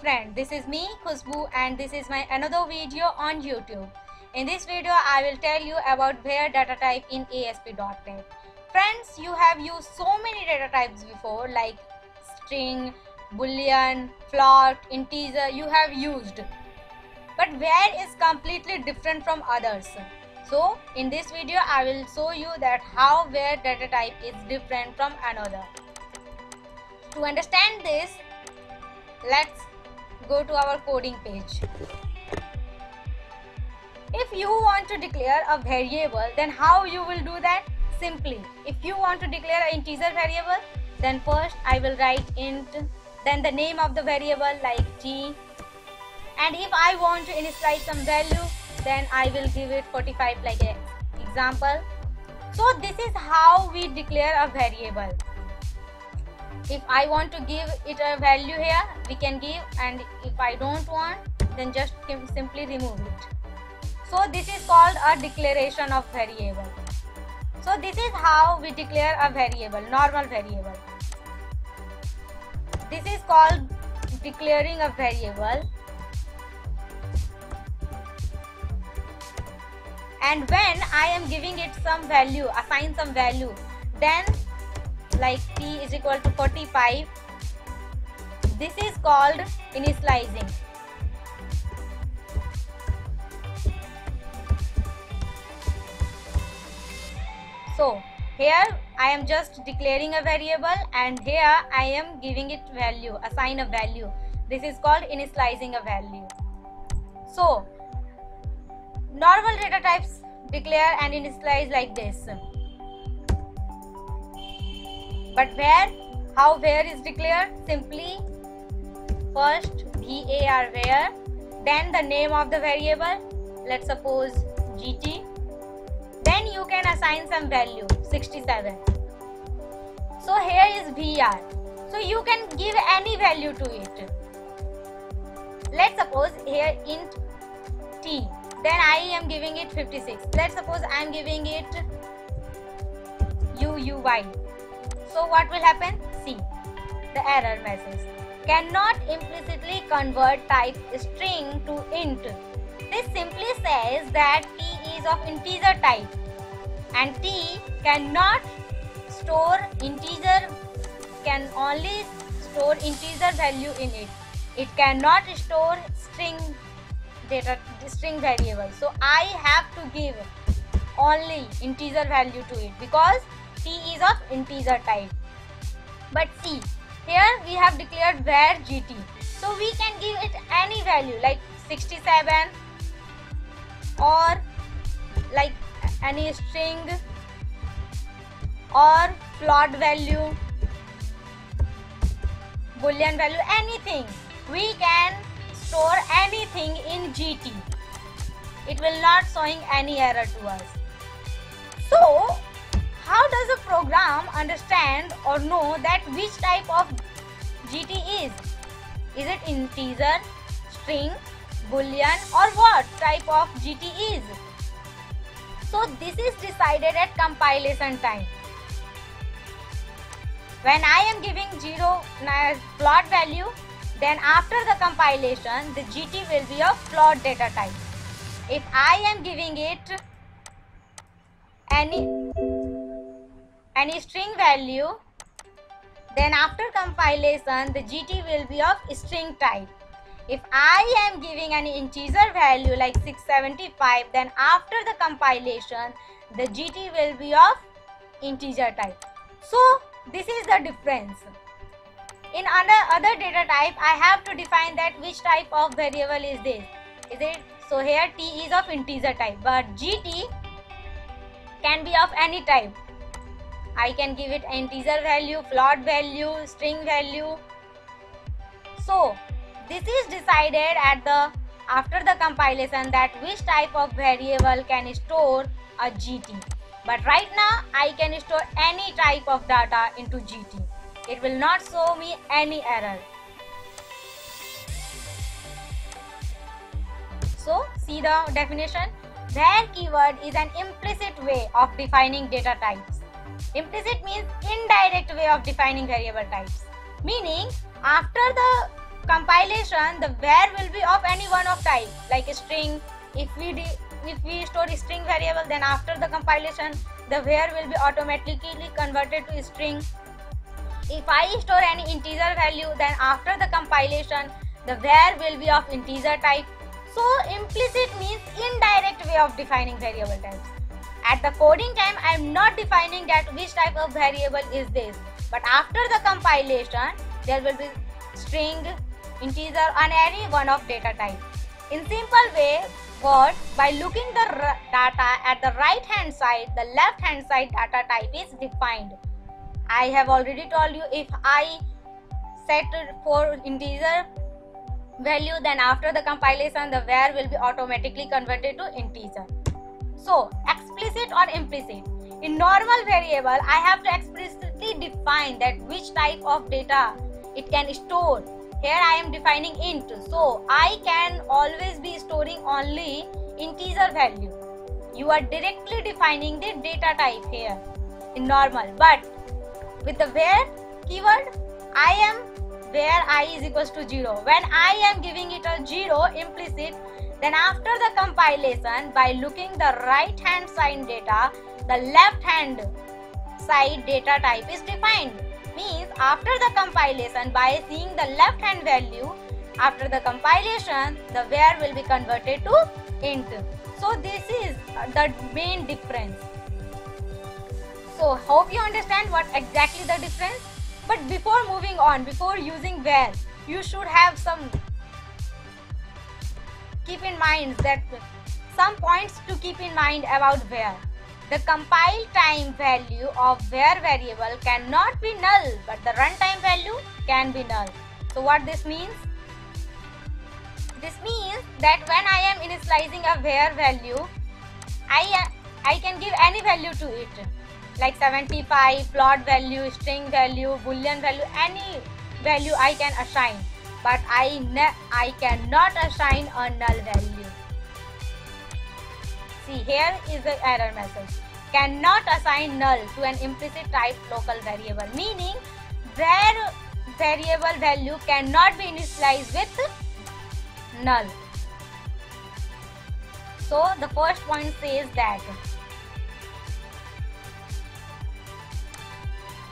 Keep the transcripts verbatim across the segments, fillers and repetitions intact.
friend, this is me Khushboo and this is my another video on YouTube. In this video I will tell you about var data type in A S P dot net. Friends, you have used so many data types before like string, boolean, float, integer you have used. But var is completely different from others. So in this video I will show you that how var data type is different from another. To understand this, let's go to our coding page. If you want to declare a variable, then how you will do that? Simply, if you want to declare an integer variable, then first I will write int, then the name of the variable like t, and if I want to initialize some value, then I will give it forty-five like an example. So this is how we declare a variable. If I want to give it a value here, we can give, and if I don't want, then just simply remove it. So this is called a declaration of variable. So this is how we declare a variable, normal variable. This is called declaring a variable. And when I am giving it some value, assign some value, then like t is equal to forty-five, this is called initializing. So here I am just declaring a variable and here I am giving it value, assign a value. This is called initializing a value. So normal data types declare and initialize like this. But var, how var is declared? Simply first var var, then the name of the variable, let's suppose gt, then you can assign some value sixty-seven. So here is var, so you can give any value to it. Let's suppose here int t, then I am giving it fifty-six. Let's suppose I am giving it uuy. So what will happen? See, the error message. Cannot implicitly convert type string to int. This simply says that t is of integer type and t cannot store integer, can only store integer value in it. It cannot store string data, string variable. So I have to give only integer value to it because t is of integer type. But see, here we have declared var gt, so we can give it any value like sixty-seven or like any string or float value, boolean value, anything. We can store anything in gt. It will not showing any error to us. So how does a program understand or know that which type of G T is? Is it integer, string, boolean, or what type of G T is? So this is decided at compilation time. When I am giving zero float value, then after the compilation, the G T will be of float data type. If I am giving it any any string value, then after compilation the G T will be of string type. If I am giving an integer value like six seventy-five, then after the compilation the G T will be of integer type. So this is the difference. In other data type I have to define that which type of variable is this, is it? So here t is of integer type, but G T can be of any type. I can give it integer value, float value, string value. So this is decided at the after the compilation that which type of variable can store a G T. But right now I can store any type of data into G T. It will not show me any error. So see the definition. Var keyword is an implicit way of defining data types. Implicit means indirect way of defining variable types, meaning after the compilation, the var will be of any one of type, like a string. If we de if we store a string variable, then after the compilation, the var will be automatically converted to a string. If I store any integer value, then after the compilation, the var will be of integer type. So implicit means indirect way of defining variable types. At the coding time, I am not defining that which type of variable is this. But after the compilation, there will be string, integer, and any one of data type. In simple way, but by looking the data at the right hand side, the left hand side data type is defined. I have already told you, if I set for integer value, then after the compilation, the var will be automatically converted to integer. So, explicit or implicit. In normal variable, I have to explicitly define that which type of data it can store. Here I am defining int, so I can always be storing only integer value. You are directly defining the data type here in normal, but with the var keyword, I am where I is equals to zero. When I am giving it a zero implicit, then after the compilation, by looking the right hand side data, the left hand side data type is defined. Means after the compilation, by seeing the left hand value, after the compilation, the var will be converted to int. So this is the main difference. So hope you understand what exactly the difference. But before moving on, before using var, you should have some keep in mind that some points to keep in mind about var. The compile time value of var variable cannot be null, but the runtime value can be null. So what this means? This means that when I am initializing a var value, I I can give any value to it, like seventy-five, float value, string value, boolean value, any value I can assign, but I, I cannot assign a null value. See, here is the error message. Cannot assign null to an implicit type local variable, meaning var variable value cannot be initialized with null. So the first point says that.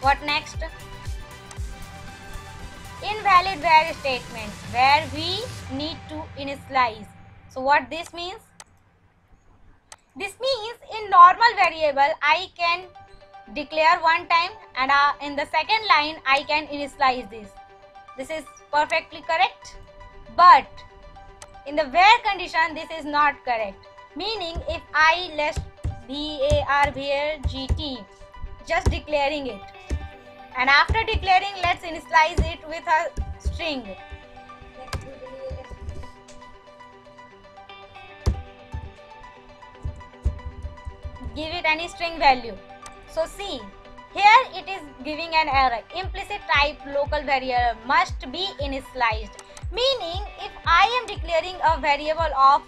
What next? Invalid var statements where we need to initialize. So what this means? This means in normal variable I can declare one time, and uh, in the second line I can initialize this. This is perfectly correct, but in the var condition this is not correct. Meaning if I less var var gt, just declaring it, and after declaring, let's initialize it with a string. Give it any string value. So see, here it is giving an error. Implicit type local variable must be initialized. Meaning, if I am declaring a variable of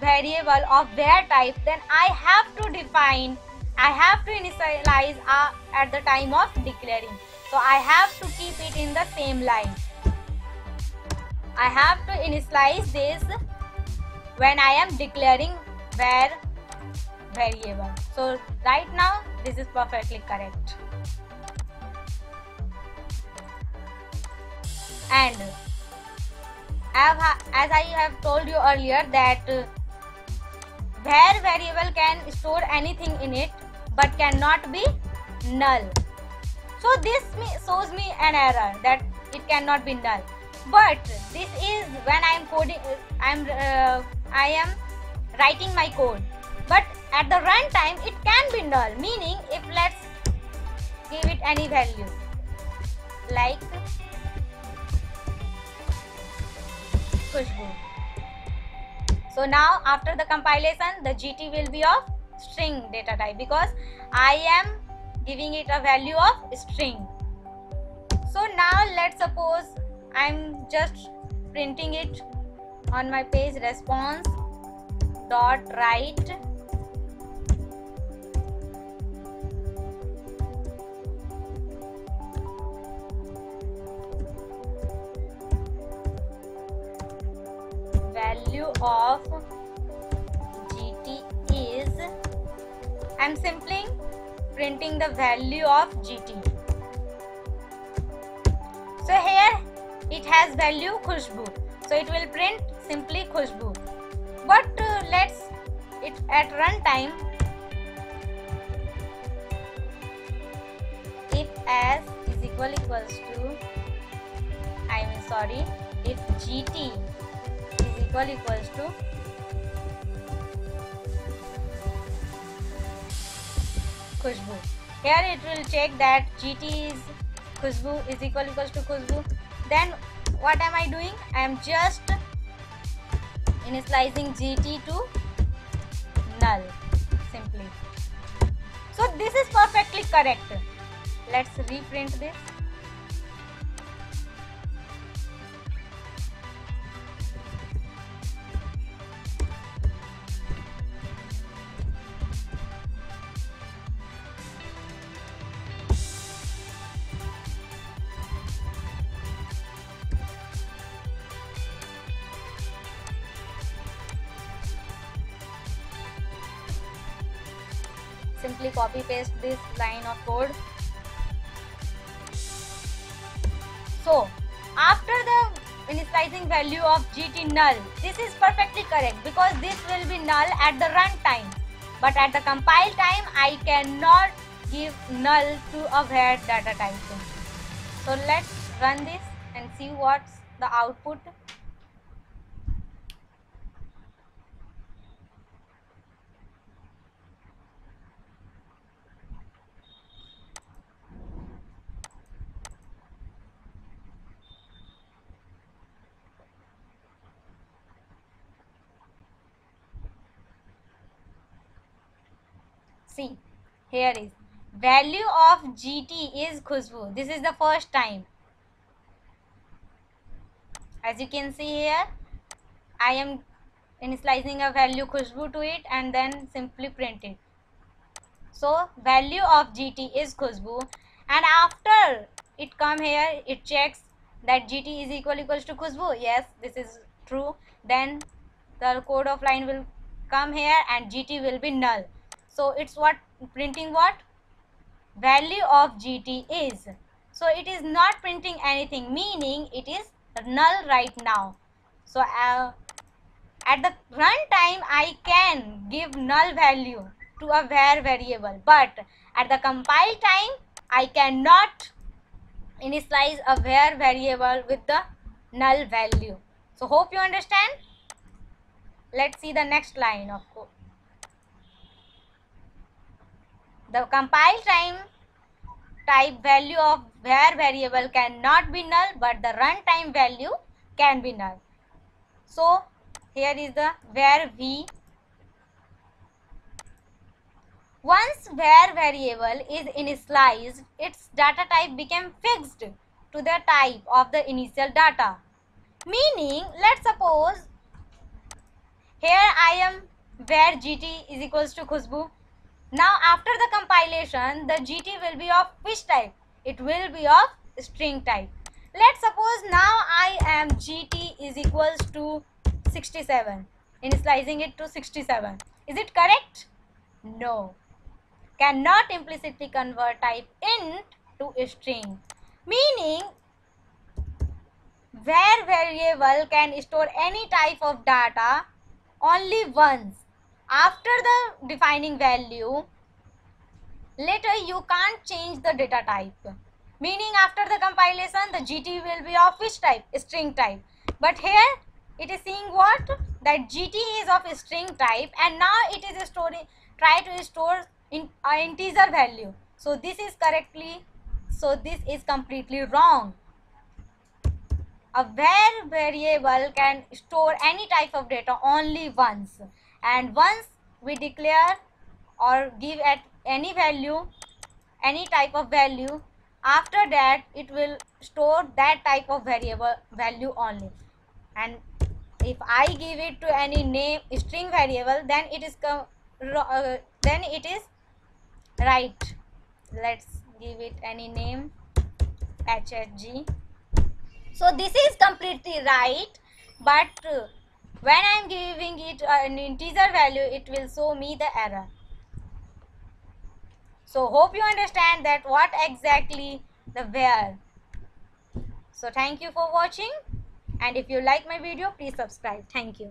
variable of var type, then I have to define. I have to initialize uh, at the time of declaring. So I have to keep it in the same line. I have to initialize this when I am declaring var variable. So right now this is perfectly correct. And as I have told you earlier that var variable can store anything in it, but cannot be null. So this shows me an error that it cannot be null. But this is when I am coding, I am uh, I am writing my code. But at the runtime it can be null. Meaning, if let's give it any value, like Khushboo. So now after the compilation, the G T will be of string data type because I am giving it a value of string. So now let's suppose I am just printing it on my page, response dot write value of G T is, I'm simply printing the value of G T. So here it has value Khushboo, so it will print simply Khushboo. But uh, let's it at runtime, if as is equal equals to, I am sorry, if G T is equal equals to Khushboo, here it will check that G T is Khushboo is equal equals to Khushboo. Then what am I doing? I am just initializing G T to null simply. So this is perfectly correct. Let's reprint this. Simply copy paste this line of code. So after the initializing value of G T null, this is perfectly correct because this will be null at the runtime, but at the compile time I cannot give null to a var data type. So let's run this and see what's the output. See, here is value of G T is Khushboo. This is the first time. As you can see here, I am initializing a value Khushboo to it and then simply print it. So value of G T is Khushboo, and after it come here, it checks that G T is equal equals to Khushboo. Yes, this is true. Then the code of line will come here and G T will be null. So it's what printing what value of G T is. So it is not printing anything, meaning it is null right now. So uh, at the runtime I can give null value to a var variable, but at the compile time I cannot initialize a var variable with the null value. So hope you understand. Let's see the next line of code. The compile time type value of var variable cannot be null, but the runtime value can be null. So here is the var v. Once var variable is initialized, its data type became fixed to the type of the initial data. Meaning, let's suppose here I am var G T is equals to Khushboo. Now after the compilation, the G T will be of which type? It will be of string type. Let's suppose now I am G T is equals to sixty-seven, initializing it to sixty-seven. Is it correct? No. Cannot implicitly convert type int to a string. Meaning, var variable can store any type of data only once. After the defining value, later you can't change the data type. Meaning after the compilation, the G T will be of which type? String type. But here it is seeing what? That G T is of string type, and now it is storing, try to store in uh, integer value. So this is correctly, so this is completely wrong. A var variable can store any type of data only once. And once we declare or give at any value, any type of value, after that it will store that type of variable value only. And if I give it to any name string variable, then it is uh, then it is right. Let's give it any name H H G. So this is completely right, but uh, When I am giving it an integer value, it will show me the error. So hope you understand that what exactly the var. So thank you for watching, and if you like my video, please subscribe. Thank you.